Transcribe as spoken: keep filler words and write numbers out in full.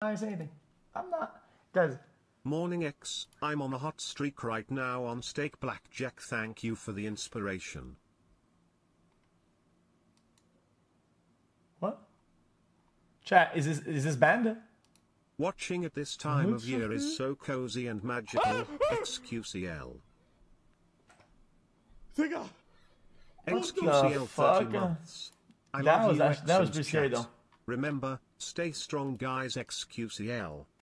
Nice anything. I'm not, guys. Morning X, I'm on a hot streak right now on Steak Blackjack. Thank you for the inspiration. What? Chat, is this is this banned? Watching at this time of year is so cozy and magical. X Q C L. X Q C L thirty months. I love you, X and chat. That was pretty scary though. Remember, stay strong guys. X Q C L.